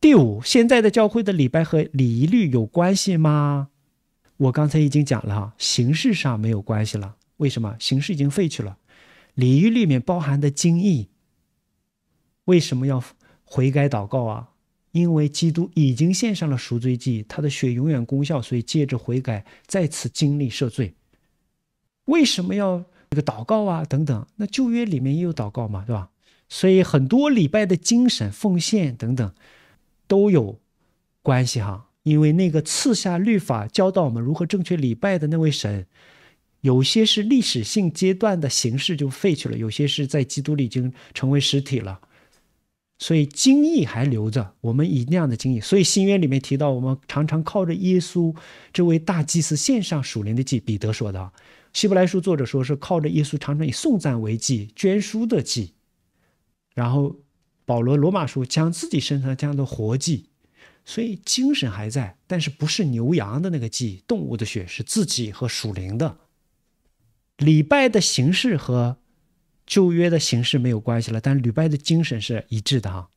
第五，现在的教会的礼拜和礼仪律有关系吗？我刚才已经讲了哈，形式上没有关系了。为什么？形式已经废去了，礼仪律里面包含的精义。为什么要悔改祷告啊？因为基督已经献上了赎罪祭，他的血永远功效，所以借着悔改再次经历赦罪。为什么要这个祷告啊？等等，那旧约里面也有祷告嘛，对吧？所以很多礼拜的精神、奉献等等都有关系哈。因为那个赐下律法教导我们如何正确礼拜的那位神，有些是历史性阶段的形式就废去了，有些是在基督里已经成为实体了。所以精义还留着，我们以那样的精义。所以新约里面提到，我们常常靠着耶稣这位大祭司献上属灵的祭。彼得说的，希伯来书作者说是靠着耶稣常常以颂赞为祭、捐书的祭。然后保罗罗马书将自己身上这样的活祭。所以精神还在，但是不是牛羊的那个祭、动物的血，是自己和属灵的。礼拜的形式和旧约的形式没有关系了，但礼拜的精神是一致的哈。